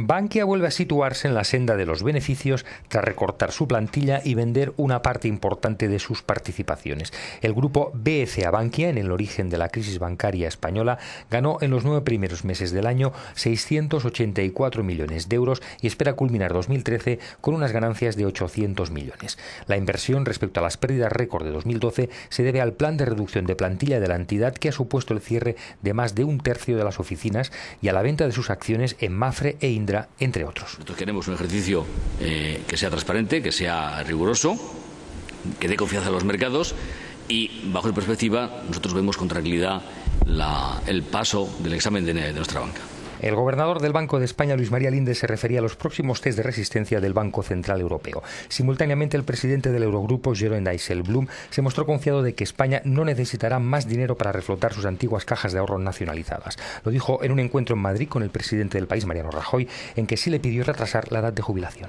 Bankia vuelve a situarse en la senda de los beneficios tras recortar su plantilla y vender una parte importante de sus participaciones. El grupo BFA Bankia, en el origen de la crisis bancaria española, ganó en los 9 primeros meses del año 684 millones de euros y espera culminar 2013 con unas ganancias de 800 millones. La inversión respecto a las pérdidas récord de 2012 se debe al plan de reducción de plantilla de la entidad, que ha supuesto el cierre de más de un tercio de las oficinas y a la venta de sus acciones en Mapfre e Indra, entre otros. Nosotros queremos un ejercicio que sea transparente, que sea riguroso, que dé confianza a los mercados, y bajo esa perspectiva nosotros vemos con tranquilidad el paso del examen de nuestra banca. El gobernador del Banco de España, Luis María Linde, se refería a los próximos test de resistencia del Banco Central Europeo. Simultáneamente, el presidente del Eurogrupo, Jeroen Dijsselbloem, se mostró confiado de que España no necesitará más dinero para reflotar sus antiguas cajas de ahorros nacionalizadas. Lo dijo en un encuentro en Madrid con el presidente del país, Mariano Rajoy, en que sí le pidió retrasar la edad de jubilación.